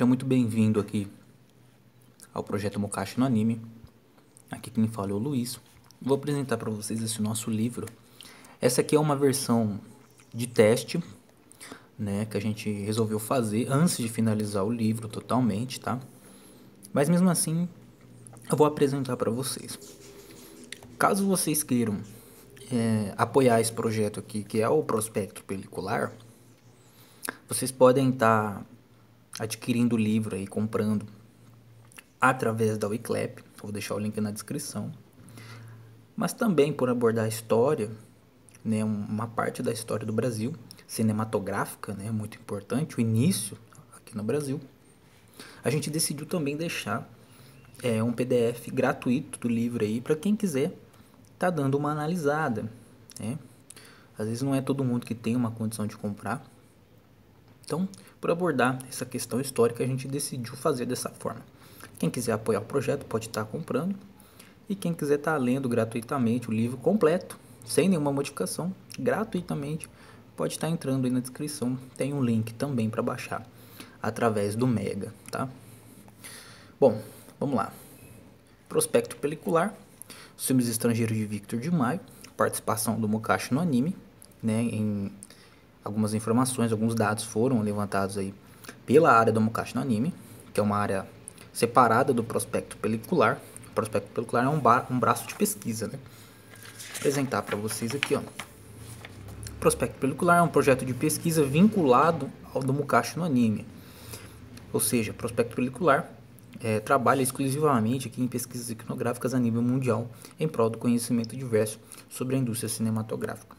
Seja muito bem-vindo aqui ao projeto Mukashi no Anime. Aqui quem fala é o Luiz. Vou apresentar para vocês esse nosso livro. Essa aqui é uma versão de teste, né, que a gente resolveu fazer antes de finalizar o livro totalmente, tá? Mas mesmo assim, eu vou apresentar para vocês. Caso vocês queiram apoiar esse projeto aqui, que é o Prospectro Pelicular, vocês podem estar adquirindo o livro aí, comprando através da UICLAP. Vou deixar o link na descrição. Mas também por abordar a história, né, uma parte da história do Brasil, cinematográfica, né, muito importante, o início aqui no Brasil. A gente decidiu também deixar um PDF gratuito do livro aí para quem quiser tá dando uma analisada, né? Às vezes não é todo mundo que tem uma condição de comprar. Então, por abordar essa questão histórica, a gente decidiu fazer dessa forma. Quem quiser apoiar o projeto pode estar comprando. E quem quiser estar lendo gratuitamente o livro completo, sem nenhuma modificação, gratuitamente, pode estar entrando aí na descrição. Tem um link também para baixar através do Mega, tá? Bom, vamos lá. Prospecto Pelicular, os filmes estrangeiros de Victor di Maio, participação do Mukashi no Anime, né, em... Algumas informações, alguns dados foram levantados aí pela área do Mukashi no Anime, que é uma área separada do Prospecto Pelicular. O Prospecto Pelicular é um braço de pesquisa, né? Vou apresentar para vocês aqui, ó. O Prospecto Pelicular é um projeto de pesquisa vinculado ao do Mukashi no Anime. Ou seja, o Prospecto Pelicular trabalha exclusivamente aqui em pesquisas etnográficas a nível mundial em prol do conhecimento diverso sobre a indústria cinematográfica.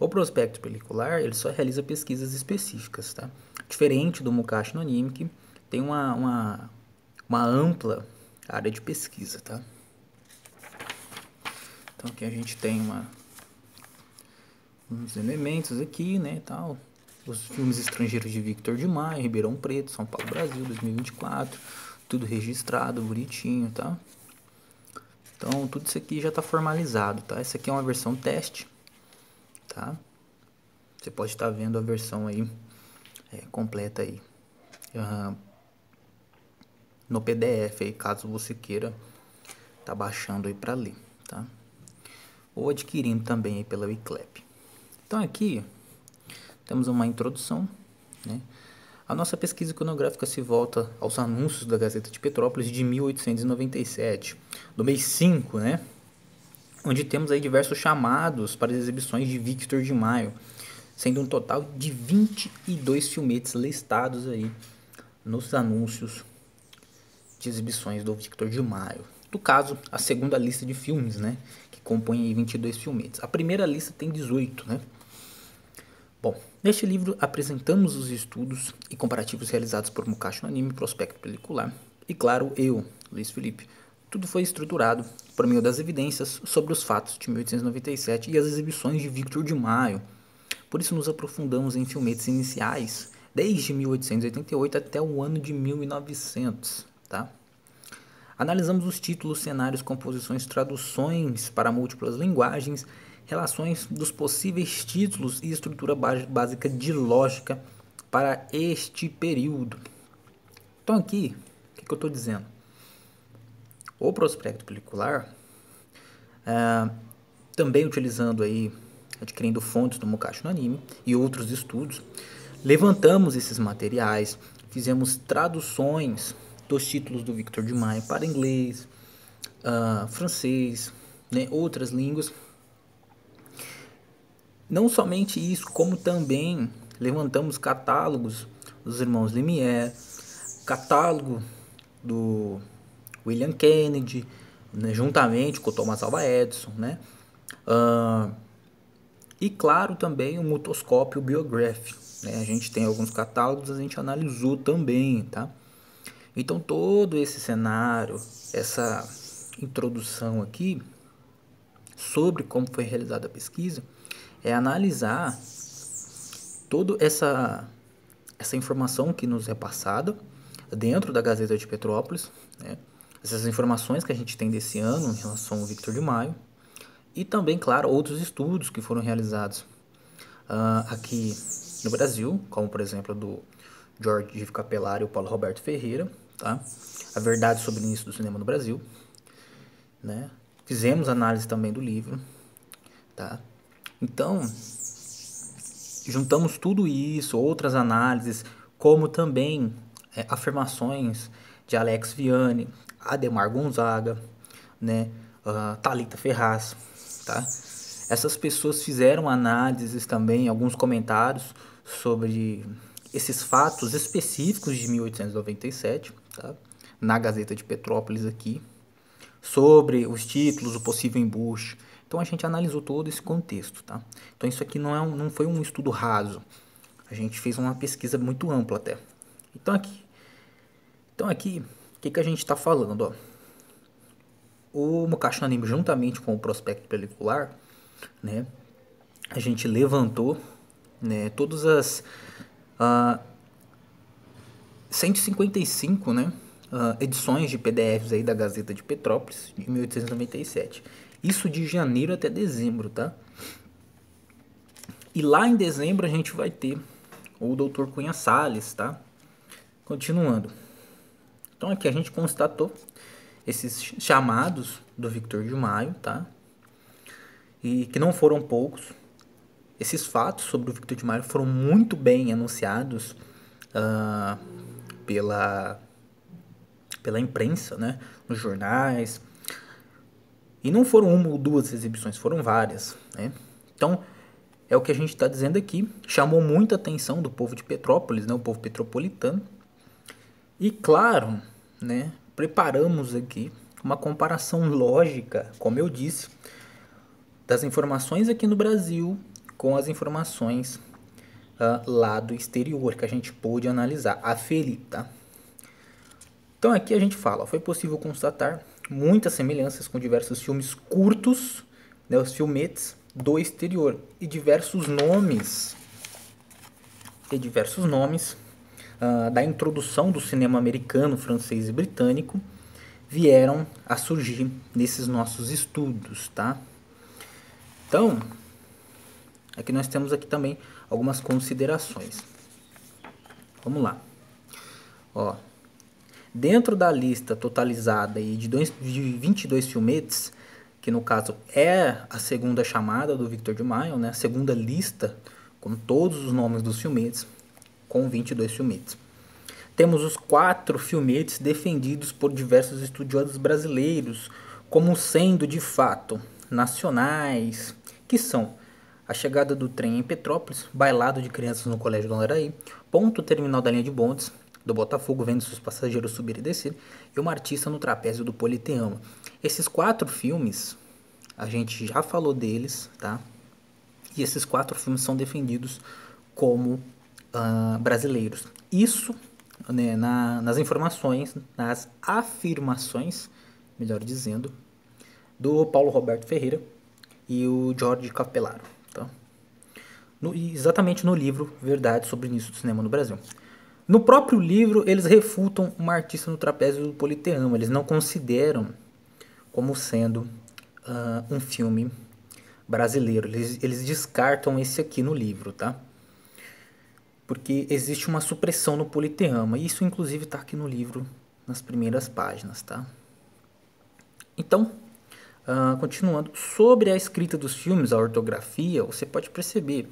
O Prospecto Pelicular, ele só realiza pesquisas específicas, tá? Diferente do Mukashi no Anime, que tem uma ampla área de pesquisa, tá? Então aqui a gente tem uns elementos aqui, né, tal. Os filmes estrangeiros de Victor di Maio, Ribeirão Preto, São Paulo, Brasil, 2024. Tudo registrado, bonitinho, tá? Então tudo isso aqui já está formalizado, tá? Essa aqui é uma versão teste. Tá? Você pode estar vendo a versão aí completa aí no PDF aí, caso você queira tá baixando aí para ler, tá? Ou adquirindo também aí pela UICLAP. Então aqui temos uma introdução, né? A nossa pesquisa iconográfica se volta aos anúncios da Gazeta de Petrópolis de 1897, do mês 5, né? Onde temos aí diversos chamados para as exibições de Victor di Maio, sendo um total de 22 filmetes listados aí nos anúncios de exibições do Victor di Maio. No caso, a segunda lista de filmes, né, que compõe aí 22 filmetes. A primeira lista tem 18, né? Bom, neste livro apresentamos os estudos e comparativos realizados por Mukashi no Anime, Prospecto Pelicular e, claro, eu, Luiz Felipe. Tudo foi estruturado por meio das evidências sobre os fatos de 1897 e as exibições de Victor di Maio. Por isso nos aprofundamos em filmetes iniciais, desde 1888 até o ano de 1900. Tá? Analisamos os títulos, cenários, composições, traduções para múltiplas linguagens, relações dos possíveis títulos e estrutura básica de lógica para este período. Então aqui, o que eu estou dizendo? O Prospecto Pelicular, também utilizando aí, adquirindo fontes do Mukashi no Anime e outros estudos, levantamos esses materiais, fizemos traduções dos títulos do Victor di Maio para inglês, francês, né, outras línguas. Não somente isso, como também levantamos catálogos dos irmãos Lumière, catálogo do William Kennedy, né, juntamente com o Thomas Alva Edison, né? E claro também o mutoscópio biográfico, né? A gente tem alguns catálogos, a gente analisou também, tá? Então todo esse cenário, essa introdução aqui sobre como foi realizada a pesquisa, é analisar toda essa informação que nos é passada dentro da Gazeta de Petrópolis, né? Essas informações que a gente tem desse ano em relação ao Victor di Maio e também, claro, outros estudos que foram realizados aqui no Brasil, como por exemplo do Jorge Ivo Capelari e o Paulo Roberto Ferreira, tá? A verdade sobre o início do cinema no Brasil, né? Fizemos análise também do livro, tá? Então, juntamos tudo isso, outras análises, como também afirmações de Alex Vianney, Adhemar Gonzaga, né? Talita Ferraz, tá? Essas pessoas fizeram análises também, alguns comentários sobre esses fatos específicos de 1897, tá? Na Gazeta de Petrópolis aqui, sobre os títulos, o possível embuste. Então a gente analisou todo esse contexto, tá? Então isso aqui não foi um estudo raso, a gente fez uma pesquisa muito ampla até. Então aqui o que a gente está falando, ó? O Mukashi no Anime, juntamente com o Prospectro Pelicular, né, a gente levantou, né, todas as 155, né, edições de PDFs aí da Gazeta de Petrópolis de 1897. Isso de janeiro até dezembro, tá? E lá em dezembro a gente vai ter o doutor Cunha Salles, tá? Continuando. Então aqui a gente constatou esses chamados do Victor de Maio, tá? E que não foram poucos. Esses fatos sobre o Victor de Maio foram muito bem anunciados pela imprensa, né? Nos jornais. E não foram uma ou duas exibições, foram várias, né? Então, é o que a gente está dizendo aqui. Chamou muita atenção do povo de Petrópolis, né? O povo petropolitano. E, claro, né, preparamos aqui uma comparação lógica, como eu disse, das informações aqui no Brasil com as informações lá do exterior, que a gente pôde analisar, aferir, tá? Então, aqui a gente fala, foi possível constatar muitas semelhanças com diversos filmes curtos, né, os filmetes do exterior, e diversos nomes da introdução do cinema americano, francês e britânico vieram a surgir nesses nossos estudos, tá? Então, aqui nós temos aqui também algumas considerações. Vamos lá. Ó, dentro da lista totalizada aí de 22 filmetes, que no caso é a segunda chamada do Victor de Maio, né? A segunda lista com todos os nomes dos filmetes, com 22 filmetes. Temos os 4 filmetes defendidos por diversos estudiosos brasileiros como sendo de fato nacionais, que são A Chegada do Trem em Petrópolis, Bailado de Creanças no Colegio do Andaray, Ponto Terminal da Linha de Bondes do Botafogo, vendo seus passageiros subir e descer, e Uma Artista no Trapezio do Polytheama. Esses 4 filmes, a gente já falou deles, tá? E esses 4 filmes são defendidos como brasileiros. Isso, né, nas afirmações, melhor dizendo, do Paulo Roberto Ferreira e o Jorge Capelaro, tá? Exatamente no livro Verdade sobre o Início do Cinema no Brasil. No próprio livro, eles refutam Uma Artista no Trapézio do Polytheama. Eles não consideram como sendo um filme brasileiro. Eles descartam esse aqui no livro, tá? Porque existe uma supressão no Polytheama. Isso, inclusive, está aqui no livro, nas primeiras páginas, tá? Então, continuando. Sobre a escrita dos filmes, a ortografia, você pode perceber.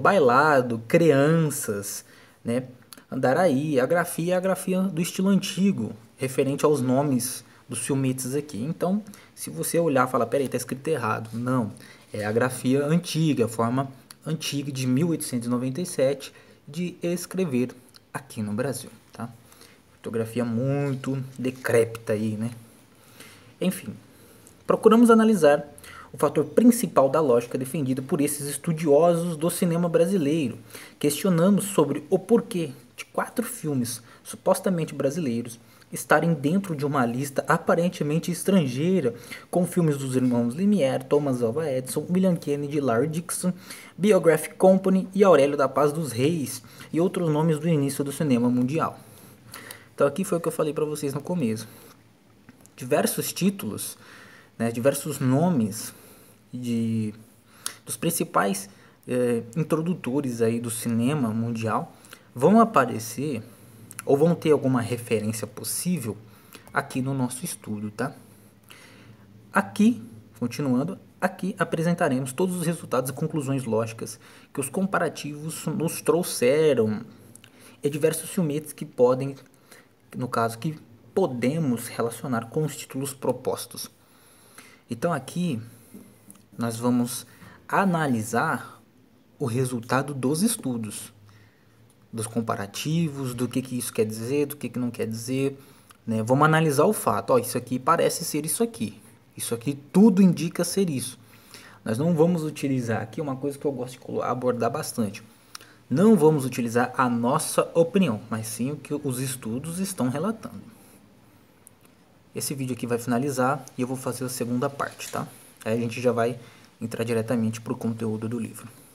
Bailado, Creanças, né? Andaray, a grafia do estilo antigo, referente aos nomes dos filmetes aqui. Então, se você olhar e falar, peraí, tá escrito errado. Não, é a grafia antiga, a forma antiga de 1897 de escrever aqui no Brasil, tá? Ortografia muito decrépita aí, né? Enfim, procuramos analisar o fator principal da lógica defendido por esses estudiosos do cinema brasileiro. Questionamos sobre o porquê de 4 filmes supostamente brasileiros estarem dentro de uma lista aparentemente estrangeira, com filmes dos irmãos Lumière, Thomas Alva Edison, William Kennedy Laurie Dickson, Biographic Company e Aurélio da Paz dos Reis, e outros nomes do início do cinema mundial. Então aqui foi o que eu falei para vocês no começo. Diversos títulos, né, diversos nomes dos principais introdutores aí do cinema mundial vão aparecer ou vão ter alguma referência possível aqui no nosso estudo, tá? Aqui, continuando, aqui apresentaremos todos os resultados e conclusões lógicas que os comparativos nos trouxeram e diversos filmetes que podem, no caso, que podemos relacionar com os títulos propostos. Então aqui nós vamos analisar o resultado dos estudos, dos comparativos, do que isso quer dizer, do que não quer dizer, né? Vamos analisar o fato, ó, isso aqui parece ser isso aqui tudo indica ser isso. Nós não vamos utilizar aqui uma coisa que eu gosto de abordar bastante, não vamos utilizar a nossa opinião, mas sim o que os estudos estão relatando. Esse vídeo aqui vai finalizar e eu vou fazer a segunda parte, tá? Aí a gente já vai entrar diretamente para o conteúdo do livro.